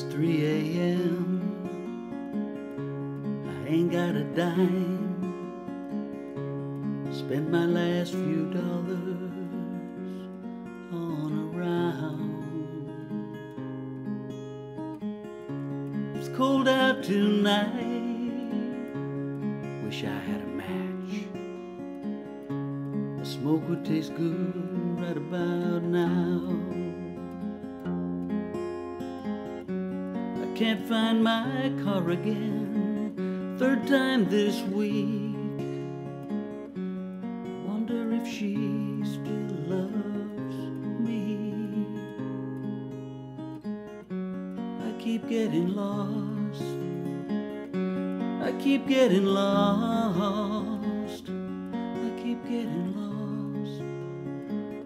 It's 3 a.m. I ain't got a dime. Spent my last few dollars on a round. It's cold out tonight. Wish I had a match. A smoke would taste good right about now. Can't find my car again, third time this week. Wonder if she still loves me. I keep getting lost, I keep getting lost, I keep getting lost,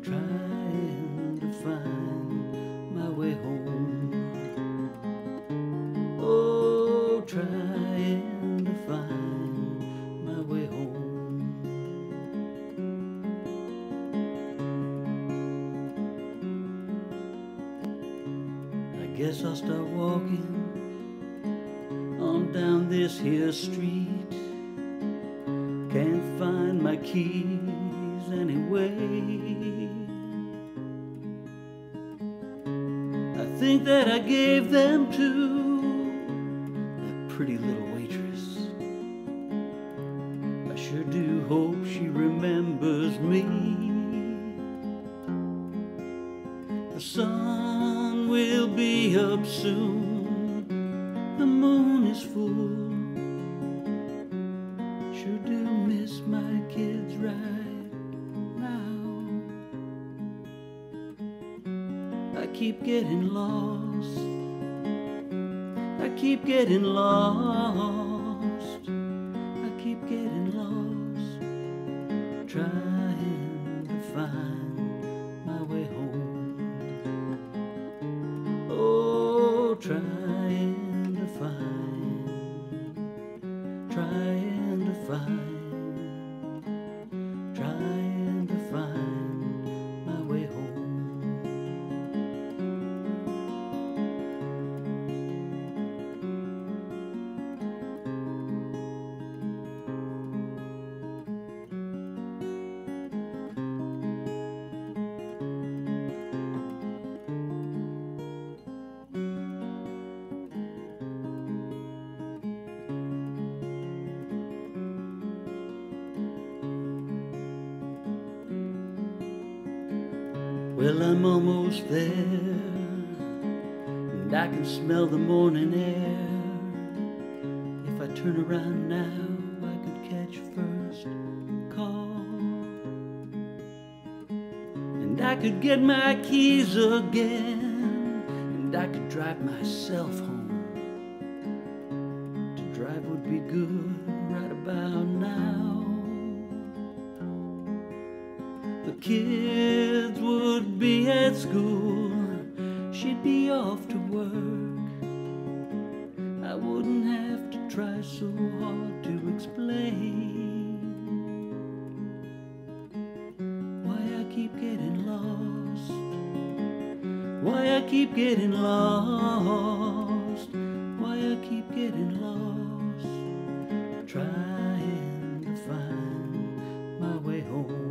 trying to find my way home. Trying to find my way home. I guess I'll start walking on down this here street. Can't find my keys anyway. I think that I gave them to pretty little waitress. I sure do hope she remembers me. The sun will be up soon, the moon is full. Sure do miss my kids right now. I keep getting lost, I keep getting lost, I keep getting lost, trying to find my way home. Oh, trying to find, trying to find my way home. Well, I'm almost there, and I can smell the morning air. If I turn around now, I could catch first call, and I could get my keys again, and I could drive myself home. To drive would be good right about now. The kids would be at school, she'd be off to work. I wouldn't have to try so hard to explain why I keep getting lost, why I keep getting lost, why I keep getting lost, trying to find my way home.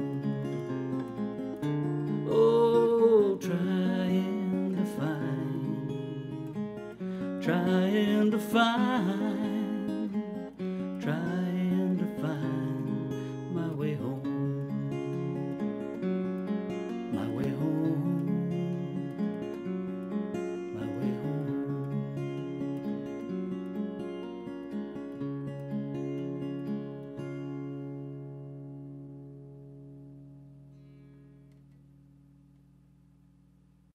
Trying to find